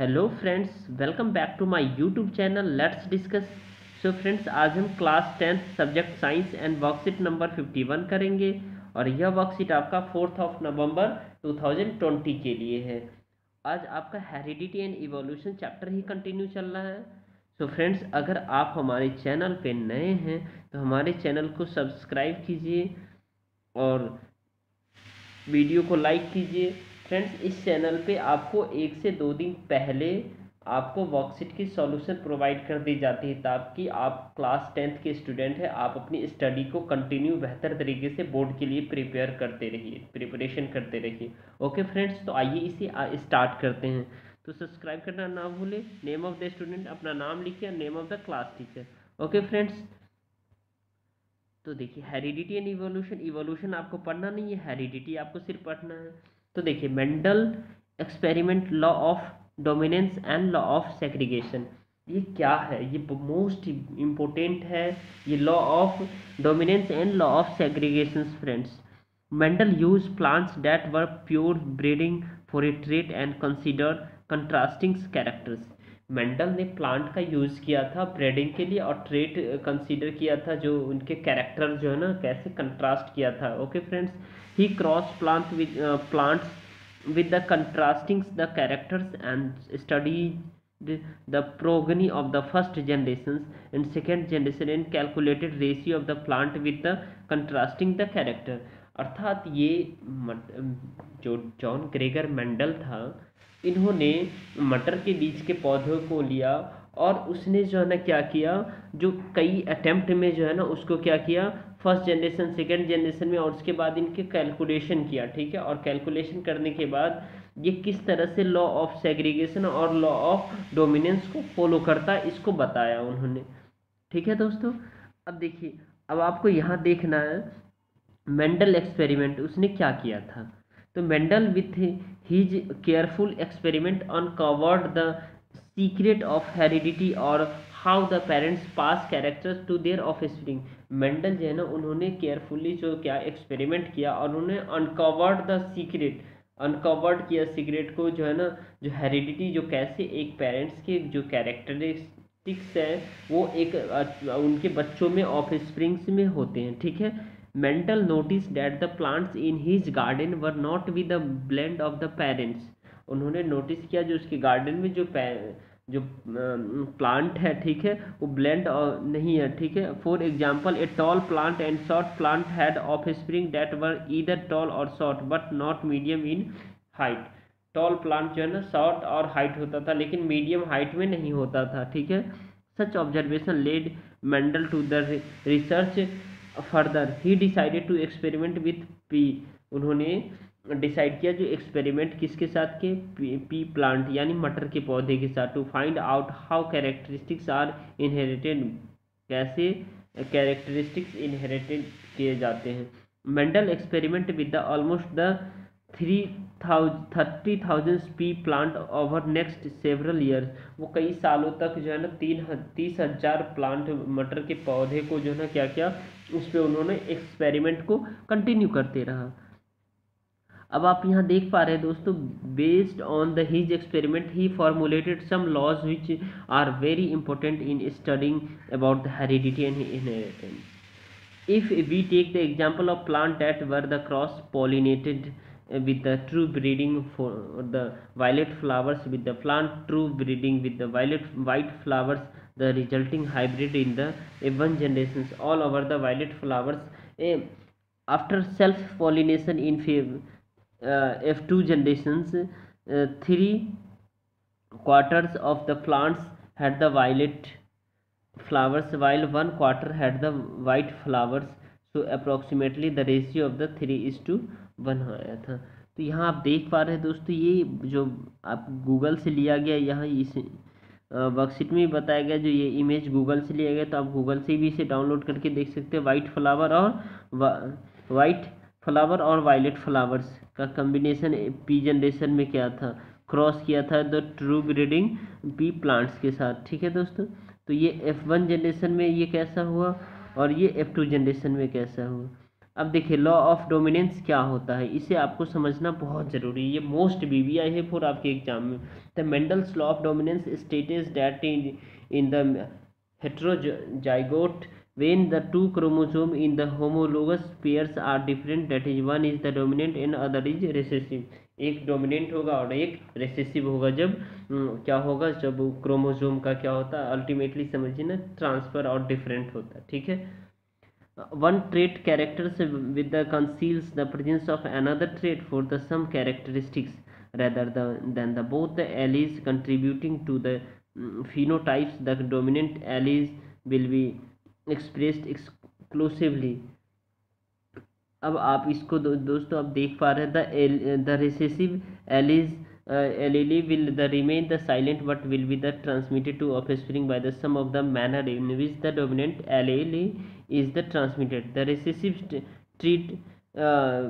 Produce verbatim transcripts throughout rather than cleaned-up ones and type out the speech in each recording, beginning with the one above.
Hello friends, welcome back to my YouTube channel let's discuss. So friends, आज हम class tenth subject science and worksheet number इक्यावन करेंगे और यह worksheet आपका फोर्थ ऑफ नवंबर दो हज़ार बीस के लिए है। आज आपका हेरिडिटी एंड इवोल्यूशन चैप्टर ही कंटिन्यू चल रहा है। सो so फ्रेंड्स, अगर आप हमारे चैनल पे नए हैं तो हमारे चैनल को सब्सक्राइब कीजिए और वीडियो को लाइक कीजिए। फ्रेंड्स, इस चैनल पे आपको एक से दो दिन पहले आपको वर्कशीट की सॉल्यूशन प्रोवाइड कर दी जाती है ताकि आप क्लास टेंथ के स्टूडेंट हैं, आप अपनी स्टडी को कंटिन्यू बेहतर तरीके से बोर्ड के लिए प्रिपेयर करते रहिए प्रिपरेशन करते रहिए। ओके फ्रेंड्स, तो आइए इसे स्टार्ट करते हैं। तो सब्सक्राइब करना ना भूलें। नेम ऑफ द स्टूडेंट अपना नाम लिखिए, name of the class teacher. Okay friends, तो देखिए हेरिडिटी एंड इवोल्यूशन इवोल्यूशन आपको पढ़ना नहीं है, हेरिडिटी आपको सिर्फ पढ़ना है। तो देखिए Mendel experiment, law of dominance and law of segregation, ये क्या है? ये मोस्ट इम्पोर्टेंट है, ये law of dominance and law of segregation. Friends, Mendel use plants that were pure breeding for a trait and consider contrasting characters. Mendel ने plant का use किया था ब्रीडिंग के लिए और ट्रेट कंसीडर किया था, जो उनके कैरेक्टर जो है ना कैसे कंट्रास्ट किया था। Okay friends, he cross plant with plants with the contrasting the characters and studied the progeny of the first generation and second generation and calculated ratio of the plant with the contrasting the character. अर्थात ये जो John Gregor Mendel था, इन्होंने मटर के बीज के पौधों को लिया और उसने जो है ना क्या किया, जो कई अटेम्प्ट में जो है ना उसको क्या किया, फर्स्ट जनरेशन सेकेंड जनरेशन में, और उसके बाद इनके कैलकुलेशन किया। ठीक है, और कैलकुलेशन करने के बाद ये किस तरह से लॉ ऑफ सेग्रीगेशन और लॉ ऑफ डोमिनेंस को फॉलो करता है, इसको बताया उन्होंने। ठीक है दोस्तों, अब देखिए, अब आपको यहाँ देखना है मेंडल एक्सपेरिमेंट, उसने क्या किया था। तो Mendel with his careful experiment uncovered the secret of heredity और how the parents pass characters to their offspring. Mendel जो है ना उन्होंने केयरफुली जो क्या एक्सपेरिमेंट किया और उन्होंने अनकवर्ड द सीक्रेट अनकवर्ड किया सीक्रेट को जो है ना, जो हेरिडिटी, जो कैसे एक पेरेंट्स के जो कैरेक्टरिस्टिक्स है वो एक उनके बच्चों में ऑफस्प्रिंग्स में होते हैं। ठीक है, Mendel noticed that the plants in his garden were not with the blend of the parents। उन्होंने नोटिस किया जो उसके गार्डन में जो जो प्लांट है, ठीक है, वो ब्लेंड नहीं है। ठीक है, for example a tall plant and short plant had offspring that were either tall or short but not medium in height. Tall plant जो है ना शॉर्ट और हाइट होता था लेकिन मीडियम हाइट में नहीं होता था। ठीक है, such observation led Mendel to the research further. He decided to experiment with pea, उन्होंने डिसाइड किया जो एक्सपेरिमेंट किसके साथ के, पी, पी प्लांट यानी मटर के पौधे के साथ। To find out how characteristics are inherited, कैसे कैरेक्टरिस्टिक्स इनहेरिटेड किए जाते हैं। Mendel experiment with the almost the three thousand thirty thousand pea plant over next several years. वो कई सालों तक जो है ना तीन तीस हज़ार प्लांट मटर के पौधे को जो है ना क्या क्या उस पर उन्होंने एक्सपेरिमेंट को कंटिन्यू करते रहा। अब आप यहाँ देख पा रहे हैं दोस्तों, based on the his experiment he formulated some laws which are very important in studying about the heredity and inheritance. If we take the example of plant that were the cross pollinated with the true breeding for the violet flowers with the plant true breeding with the violet white flowers, the resulting hybrid in the even generations all over the violet flowers eh, after self pollination in F, uh, F two generations uh, three quarters of the plants had the violet flowers while one quarter had the white flowers, so approximately the ratio of the three is to बनाया था। तो यहाँ आप देख पा रहे हैं दोस्तों, ये जो आप गूगल से लिया गया, यहाँ इस वर्कशीट में बताया गया जो ये इमेज गूगल से लिया गया, तो आप गूगल से भी इसे डाउनलोड करके देख सकते हैं। वाइट फ्लावर और वाइट फ्लावर और वायलेट फ्लावर्स का कम्बिनेशन पी जनरेशन में क्या था, क्रॉस किया था the true breeding pea plants के साथ। ठीक है दोस्तों, तो ये एफ वन जनरेशन में ये कैसा हुआ और ये एफ टू जनरेशन में कैसा हुआ। अब देखिए लॉ ऑफ डोमिनेंस क्या होता है, इसे आपको समझना बहुत ज़रूरी है, ये मोस्ट बीवीआई है फॉर आपके एग्जाम में। The Mendel's law of dominance states that in the heterozygote when the two chromosome in the homologous pairs are different that is one is the dominant and other is recessive. एक dominant होगा और एक recessive होगा। जब क्या होगा, जब chromosome का क्या होता है अल्टीमेटली समझिए ना ट्रांसफर और डिफरेंट होता है, ठीक है। one trait characters with the conceals the presence of another trait for the some characteristics rather than the both the alleles contributing to the um, phenotypes. The dominant alleles will be expressed exclusively. अब आप इसको दो, दोस्तों आप देख पा रहे हैं the recessive alleles allele will the remain the silent but will be the transmitted to offspring by the sum of the manner in which the dominant allele is the transmitted. The recessive trait uh,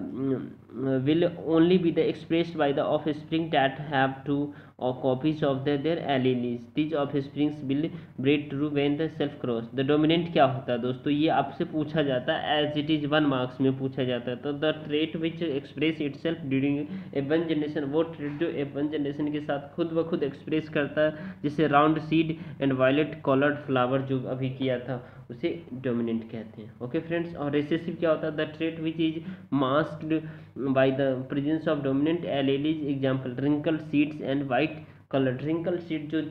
will only be the expressed by the offspring that have two or copies of the, their alleles. These offspring will breed through when the self cross. The dominant क्या होता है दोस्तों, ये आपसे पूछा जाता है as it is one marks में पूछा जाता है। तो the trait which express itself during a one generation, वो trait जो a one generation के साथ खुद ब खुद एक्सप्रेस करता है, जैसे round seed and violet coloured flower जो अभी किया था उसे डोमिनेंट कहते हैं। ओके फ्रेंड्स, और रिसेसिव क्या होता है, the trait which is masked by the presence of dominant alleles. Example wrinkled seeds and white colour. Wrinkled seed जो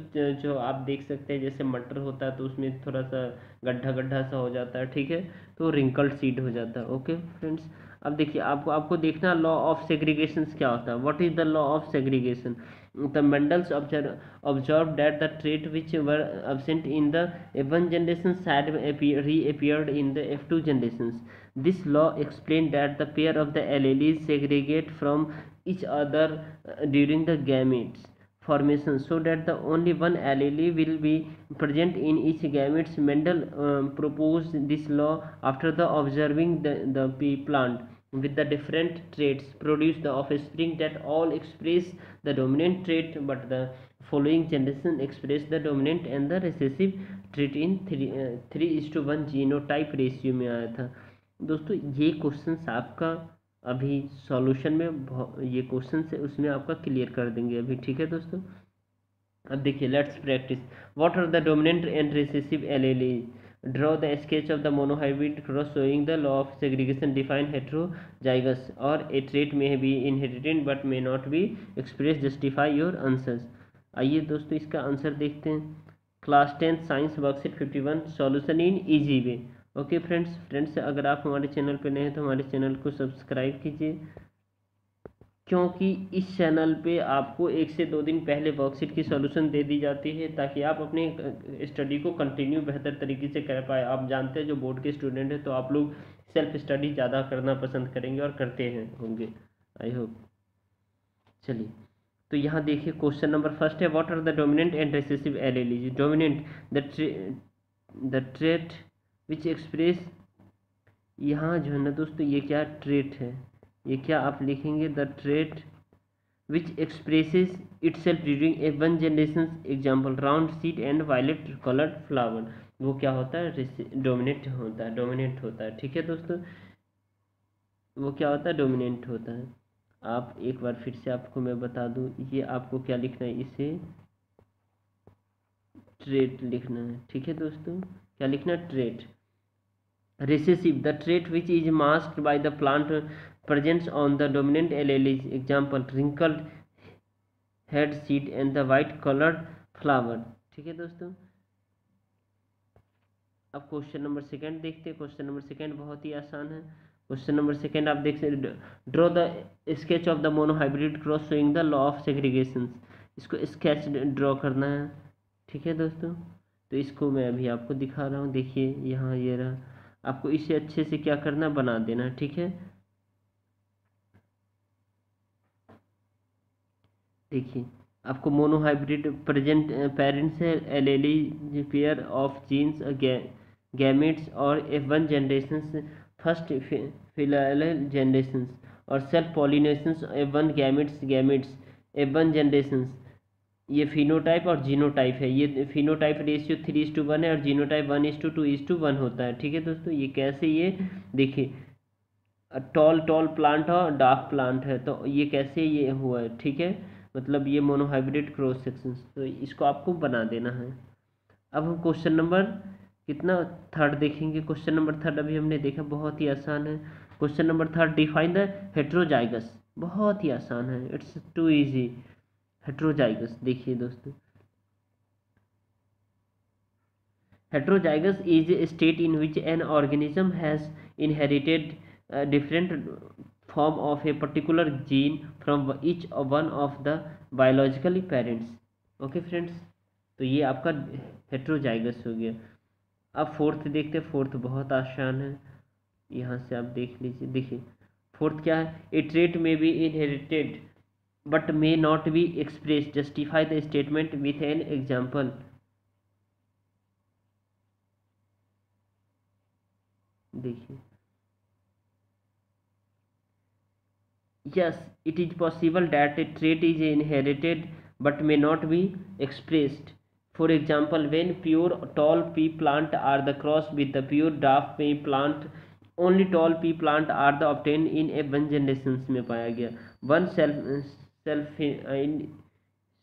जो आप देख सकते हैं जैसे मटर होता है तो उसमें थोड़ा सा गड्ढा गड्ढा सा हो जाता है, ठीक है, तो रिंकल्ड सीड हो जाता है। ओके फ्रेंड्स, अब देखिए आपको आपको देखना लॉ ऑफ सेग्रीगेशन क्या होता है। What is the law of segregation. The Mendels observed, observed that the traits which were absent in the F one generation had reappeared in the F two generations. This law explained that the pair of the alleles segregate from each other during the gametes formation, so that the only one allele will be present in each gametes. Mendel um, proposed this law after the observing the the pea plant with the different traits produce the offspring that all express the dominant trait, but the following generation express the dominant and the recessive trait in three three is to one genotype ratio में आया था। दोस्तों ये question आपका अभी solution में ये question है उसमें आपका क्लियर कर देंगे अभी, ठीक है दोस्तों। अब देखिए let's practice what are the dominant and recessive alleles. Draw the sketch of the monohybrid cross showing the law of segregation. Define heterozygous or a trait may be inherited but may not be expressed. Justify your answers. आइए दोस्तों इसका answer देखते हैं। Class tenth science worksheet fifty one solution in easy way. Okay friends friends अगर आप हमारे channel पर नए हैं तो हमारे चैनल को सब्सक्राइब कीजिए, क्योंकि इस चैनल पे आपको एक से दो दिन पहले वर्कशीट की सॉल्यूशन दे दी जाती है ताकि आप अपने स्टडी को कंटिन्यू बेहतर तरीके से कर पाए। आप जानते हैं जो बोर्ड के स्टूडेंट हैं तो आप लोग सेल्फ स्टडी ज़्यादा करना पसंद करेंगे और करते हैं होंगे, आई होप। चलिए तो यहाँ देखिए क्वेश्चन नंबर फर्स्ट है what are the dominant and recessive alleles. Dominant the the trait which express, यहाँ जो है ना दोस्तों ये क्या ट्रेट है, ये क्या आप लिखेंगे the trait which expresses itself during A one generation. Example round seed and violet coloured flower, वो क्या होता है डोमिनेट होता है, डोमिनेट होता है, ठीक है दोस्तों, वो क्या होता है डोमिनेंट होता है। आप एक बार फिर से आपको मैं बता दूं ये आपको क्या लिखना है, इसे ट्रेट लिखना है, ठीक है दोस्तों, क्या लिखना है trait. Recessive the trait which is masked by the plant presence on the dominant alleles. Example wrinkled head seed and the white colored flower, ठीक है दोस्तों। अब क्वेश्चन नंबर सेकंड देखते हैं। क्वेश्चन नंबर सेकंड बहुत ही आसान है। क्वेश्चन नंबर सेकंड आप देख सकते draw the sketch of the monohybrid cross showing the law of segregation. इसको स्केच ड्रॉ करना है, ठीक है दोस्तों, तो इसको मैं अभी आपको दिखा रहा हूँ। देखिए यहाँ ये रहा, आपको इसे अच्छे से क्या करना बना देना, ठीक है। देखिए आपको मोनोहाइब्रिड प्रेजेंट पेरेंट्स है allele pair of genes gametes और F one generation first filial generation और self pollinations F one gametes gametes F one generation. ये फिनोटाइप और जीनोटाइप है। ये phenotype ratio three is to one है और genotype one is to two is to one होता है, ठीक है दोस्तों। ये कैसे, ये देखिए टॉल टॉल प्लांट है, डार्क प्लांट है, तो ये कैसे ये हुआ है, ठीक है, मतलब ये मोनोहाइब्रिड क्रॉस सेक्शन, तो इसको आपको बना देना है। अब हम क्वेश्चन नंबर कितना थर्ड देखेंगे। क्वेश्चन नंबर थर्ड अभी हमने देखा, बहुत ही आसान है। Question number third, define the heterozygous, बहुत ही आसान है, इट्स टू इजी। हेट्रोजाइगस देखिए दोस्तों, heterozygous is a state in which an organism has inherited different form of a particular gene from each one of the biologically parents. Okay friends, तो ये आपका heterozygous हो गया। अब फोर्थ देखते हैं, फोर्थ बहुत आसान है, यहाँ से आप देख लीजिए। देखिए फोर्थ क्या है, a trait may be inherited but may not be express, justify the statement with an example. देखिए, yes it is possible that a trait is inherited but may not be expressed, for example when pure tall pea plant are the cross with the pure dwarf pea plant, only tall pea plant are the obtain in A one generation में पाया गया। One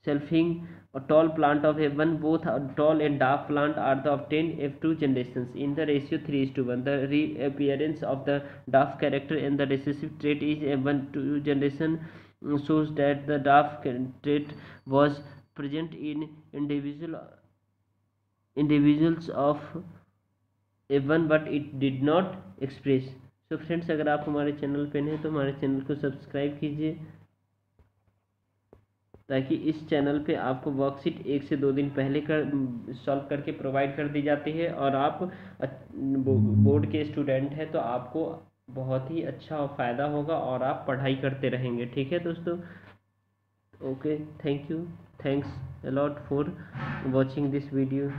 selfing tall plant of A one, both tall and dwarf plant are the obtain A two generation in the ratio three is to one. The reappearance of the dwarf character and the recessive trait is A one two generation shows that the Duff trait was present in individual individuals of A one but it did not express। So friends, अगर आप हमारे channel पे नहीं तो हमारे channel को subscribe कीजिए, ताकि इस चैनल पे आपको वर्कशीट एक से दो दिन पहले कर सॉल्व करके प्रोवाइड कर दी जाती है, और आप बोर्ड के स्टूडेंट हैं तो आपको बहुत ही अच्छा फ़ायदा होगा और आप पढ़ाई करते रहेंगे। ठीक है दोस्तों, okay, thank you, thanks a lot for watching this video.